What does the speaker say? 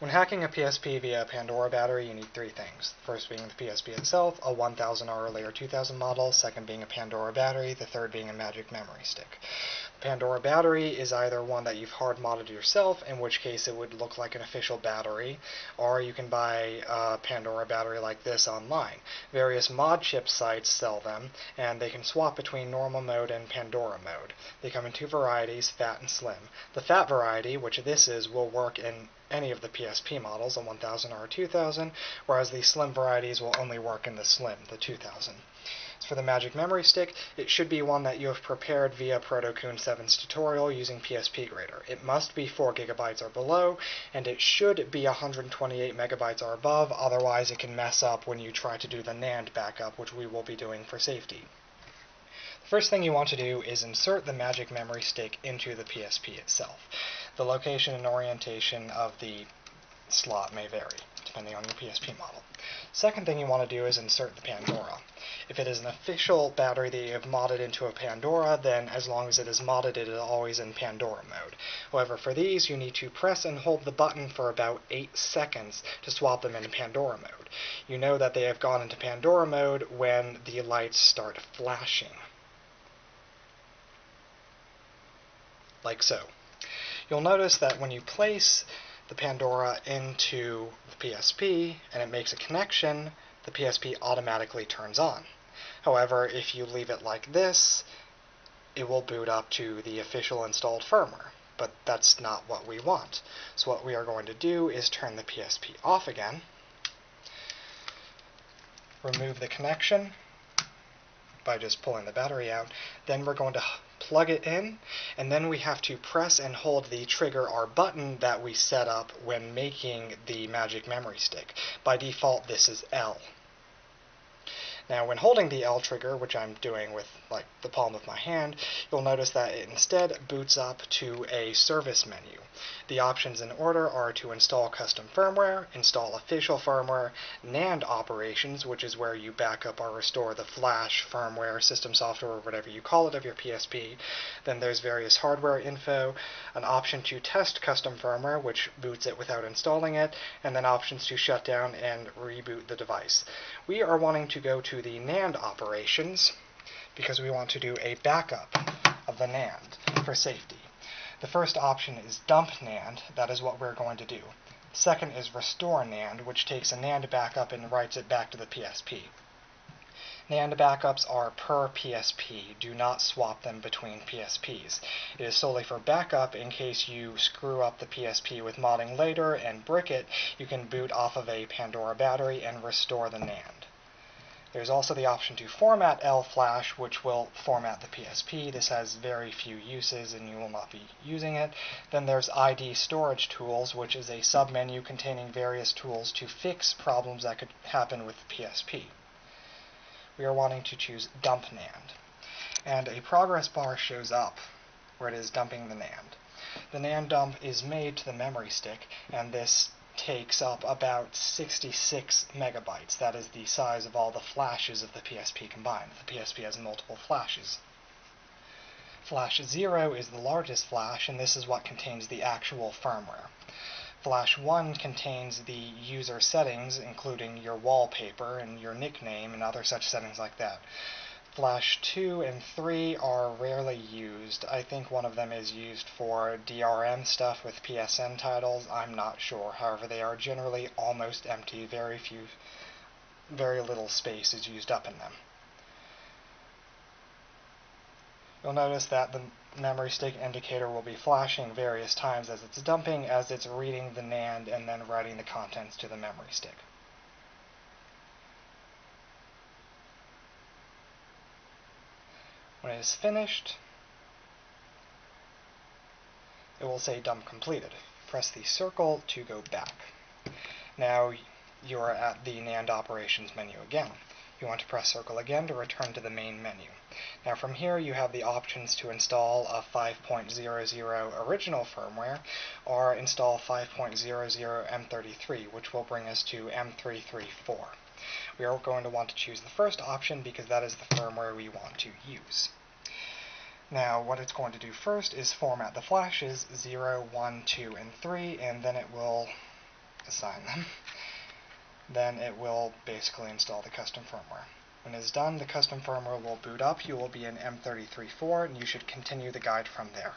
When hacking a PSP via a Pandora battery, you need three things. The first being the PSP itself, a 1000R or later 2000 model, second being a Pandora battery, the third being a magic memory stick. The Pandora battery is either one that you've hard modded yourself, in which case it would look like an official battery, or you can buy a Pandora battery like this online. Various mod chip sites sell them, and they can swap between normal mode and Pandora mode. They come in two varieties, fat and slim. The fat variety, which this is, will work in any of the PSP models, a 1000 or a 2000, whereas the slim varieties will only work in the slim, the 2000. As for the magic memory stick, it should be one that you have prepared via Protocoon 7's tutorial using PSP Grader. It must be 4 GB or below, and it should be 128 MB or above, otherwise it can mess up when you try to do the NAND backup, which we will be doing for safety. First thing you want to do is insert the magic memory stick into the PSP itself. The location and orientation of the slot may vary, depending on your PSP model. Second thing you want to do is insert the Pandora. If it is an official battery that you have modded into a Pandora, then as long as it is modded, it is always in Pandora mode. However, for these, you need to press and hold the button for about 8 seconds to swap them into Pandora mode. You know that they have gone into Pandora mode when the lights start flashing. Like so. You'll notice that when you place the Pandora into the PSP and it makes a connection, the PSP automatically turns on. However, if you leave it like this, it will boot up to the official installed firmware, but that's not what we want. So what we are going to do is turn the PSP off again, remove the connection by just pulling the battery out, then we're going to plug it in, and then we have to press and hold the trigger R button that we set up when making the magic memory stick. By default, this is L. Now, when holding the L trigger, which I'm doing with like the palm of my hand, you'll notice that it instead boots up to a service menu. The options in order are to install custom firmware, install official firmware, NAND operations, which is where you back up or restore the flash, firmware, system software, or whatever you call it of your PSP. Then there's various hardware info, an option to test custom firmware, which boots it without installing it, and then options to shut down and reboot the device. We are wanting to go to the NAND operations because we want to do a backup of the NAND for safety. The first option is dump NAND. That is what we're going to do. Second is restore NAND, which takes a NAND backup and writes it back to the PSP. NAND backups are per PSP. Do not swap them between PSPs. It is solely for backup in case you screw up the PSP with modding later and brick it. You can boot off of a Pandora battery and restore the NAND. There's also the option to format L flash, which will format the PSP. This has very few uses and you will not be using it. Then there's ID storage tools, which is a submenu containing various tools to fix problems that could happen with the PSP. We are wanting to choose dump NAND. And a progress bar shows up where it is dumping the NAND. The NAND dump is made to the memory stick, and this takes up about 66 MB. That is the size of all the flashes of the PSP combined. The PSP has multiple flashes. Flash 0 is the largest flash, and this is what contains the actual firmware. Flash 1 contains the user settings, including your wallpaper and your nickname and other such settings like that. Flash 2 and 3 are rarely used. I think one of them is used for DRM stuff with PSN titles. I'm not sure. However, they are generally almost empty. Very little space is used up in them. You'll notice that the memory stick indicator will be flashing various times as it's dumping, as it's reading the NAND and then writing the contents to the memory stick. When it is finished, it will say dump completed. Press the circle to go back. Now you are at the NAND operations menu again. You want to press circle again to return to the main menu. Now from here you have the options to install a 5.00 original firmware or install 5.00 M33, which will bring us to M334. We are going to want to choose the first option because that is the firmware we want to use. Now, what it's going to do first is format the flashes 0, 1, 2, and 3, and then it will assign them, then it will basically install the custom firmware. When it's done, the custom firmware will boot up, you will be in M33.4, and you should continue the guide from there.